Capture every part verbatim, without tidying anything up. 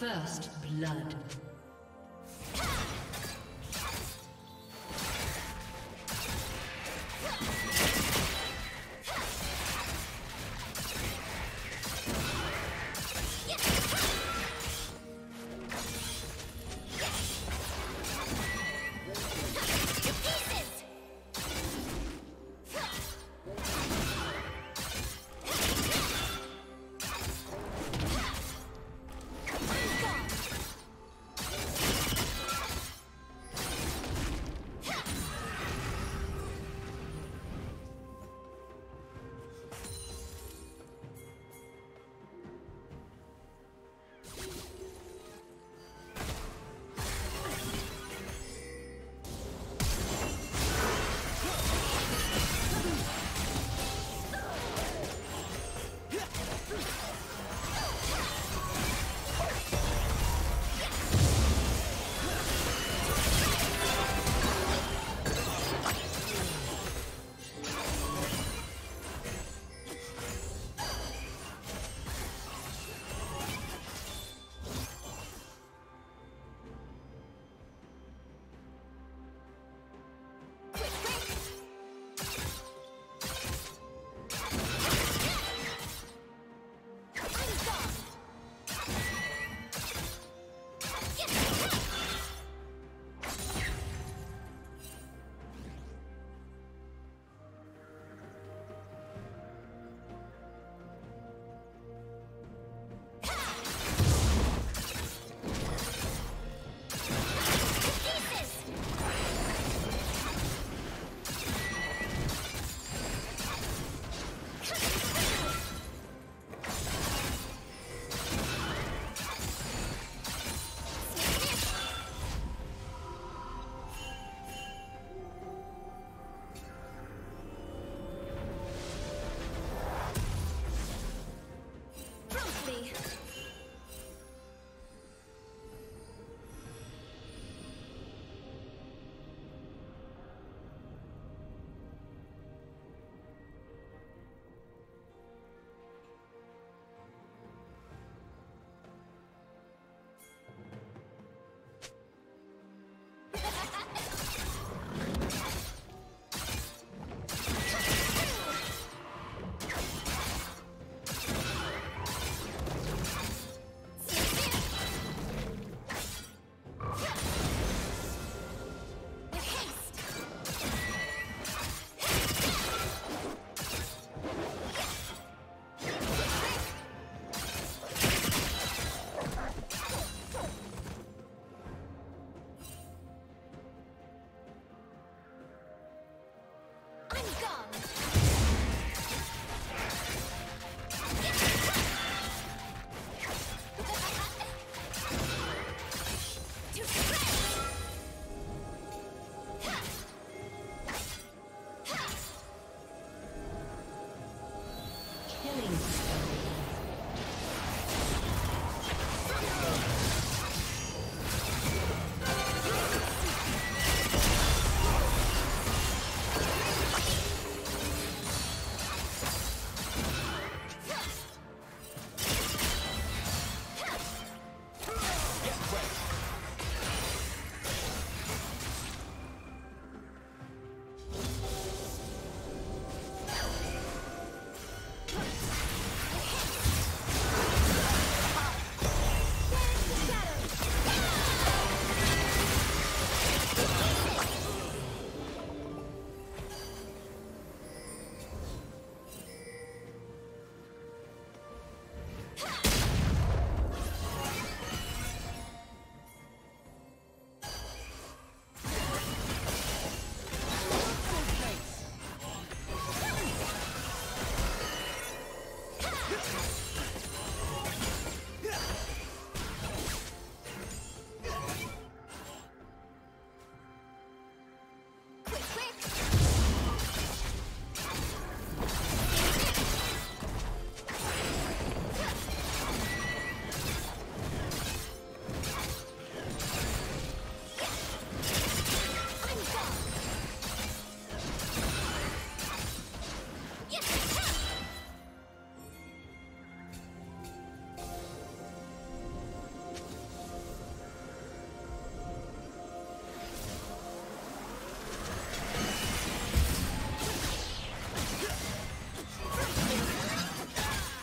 First blood.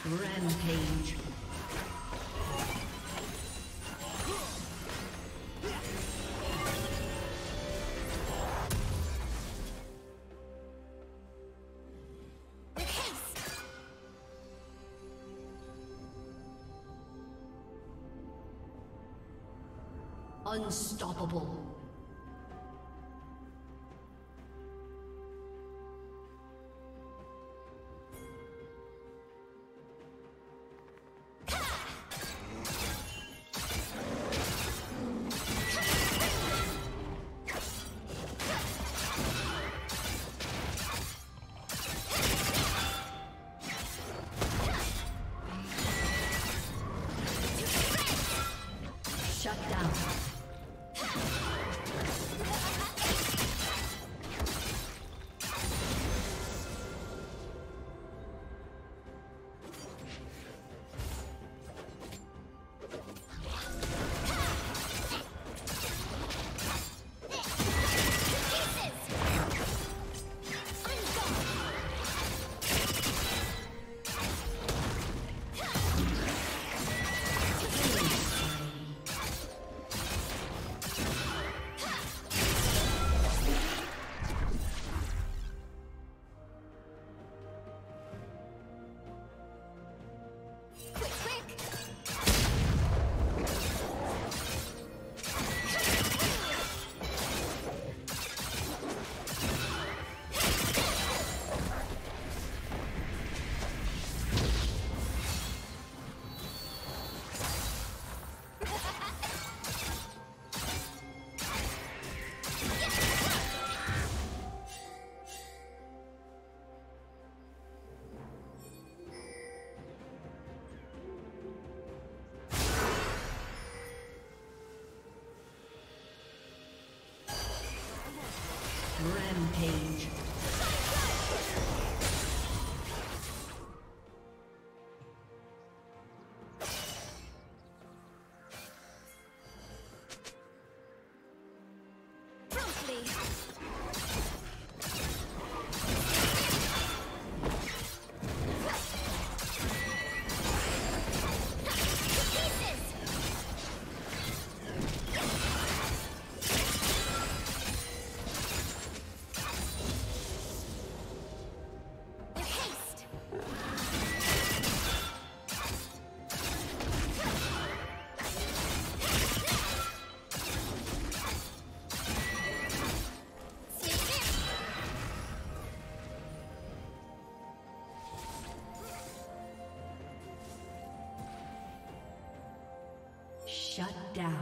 Rampage. Unstoppable. Rampage. Shut down.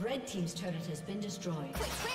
Red team's turret has been destroyed. Quick, quick.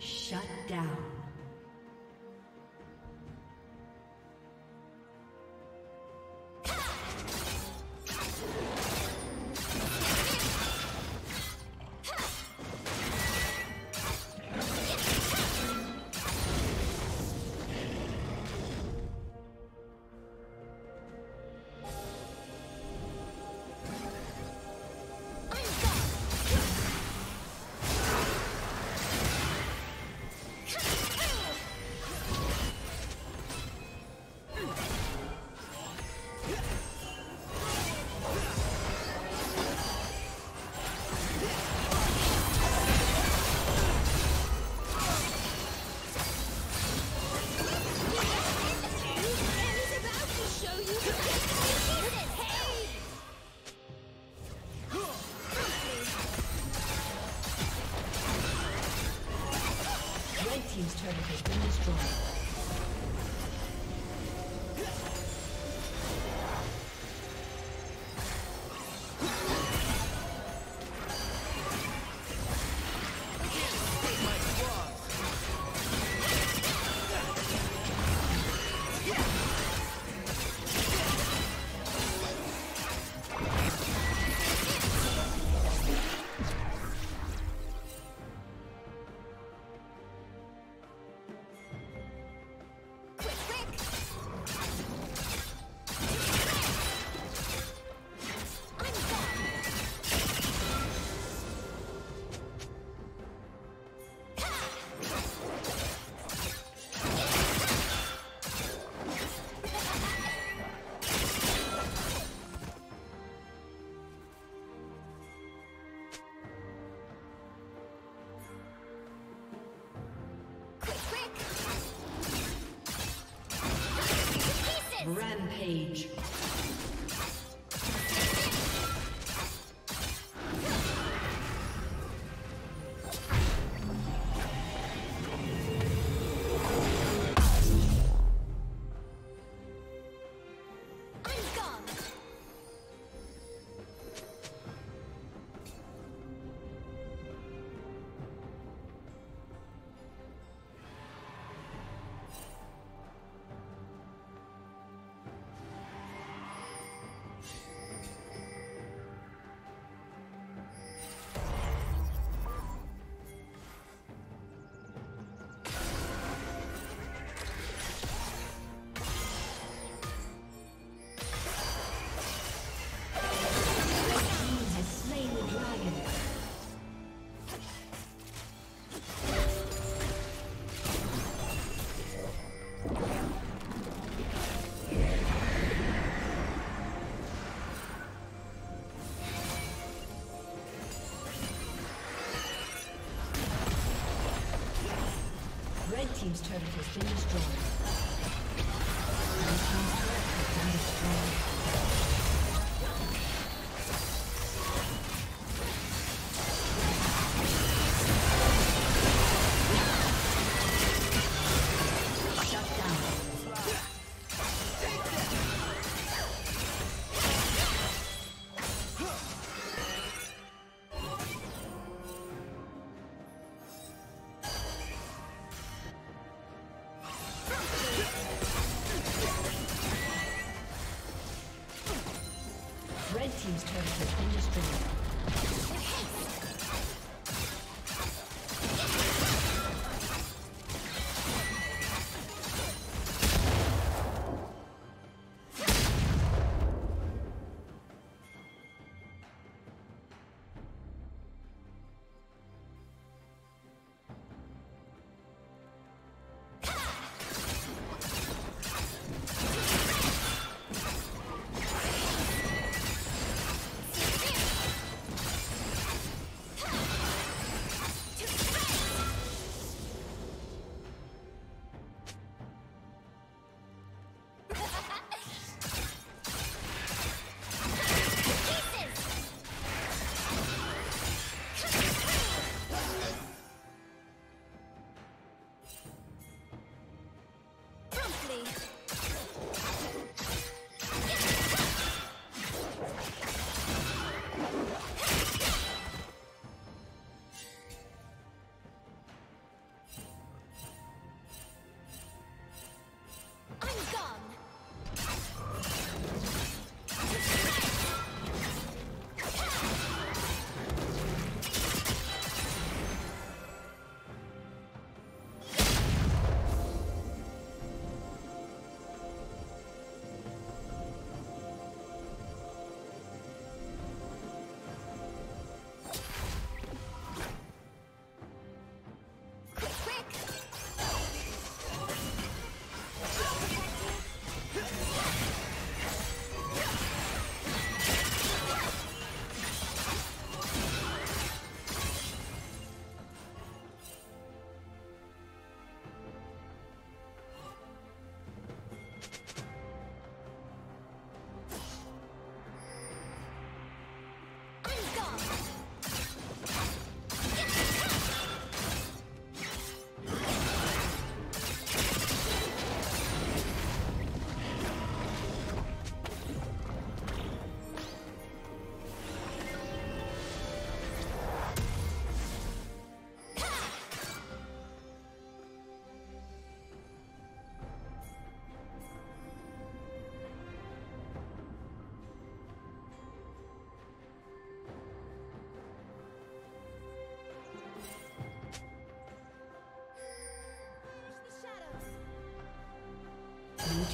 Shut down. Rampage. Team's turret has been destroyed. Red team's turret has been destroyed. Shut down.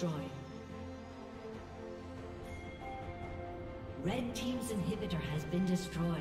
destroyed. Red team's inhibitor has been destroyed.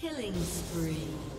Killing spree.